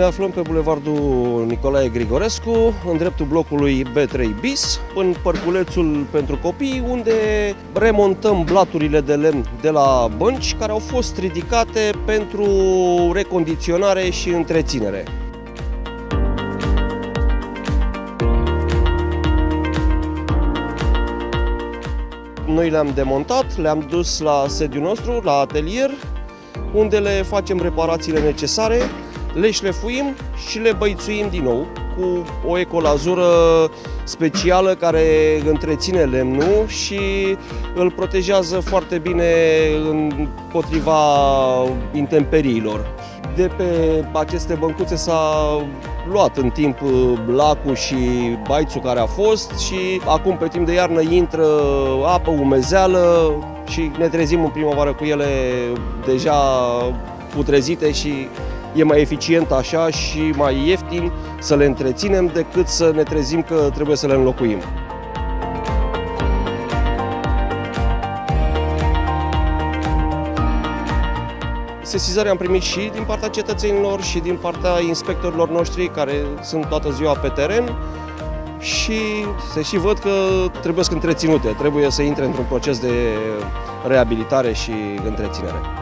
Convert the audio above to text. Ne aflăm pe bulevardul Nicolae Grigorescu, în dreptul blocului B3 bis, în părculețul pentru copii, unde remontăm blaturile de lemn de la bănci, care au fost ridicate pentru recondiționare și întreținere. Noi le-am demontat, le-am dus la sediul nostru, la atelier, unde le facem reparațiile necesare, le șlefuim și le băițuim din nou cu o ecolazură specială care întreține lemnul și îl protejează foarte bine împotriva intemperiilor. De pe aceste băncuțe s-a luat în timp lacul și baițul care a fost și acum pe timp de iarnă intră apă, umezeală și ne trezim în primăvară cu ele deja putrezite și e mai eficient așa și mai ieftin să le întreținem decât să ne trezim că trebuie să le înlocuim. Sesizarea am primit și din partea cetățenilor și din partea inspectorilor noștri care sunt toată ziua pe teren și se și văd că trebuie să întreținute, trebuie să intre într-un proces de reabilitare și întreținere.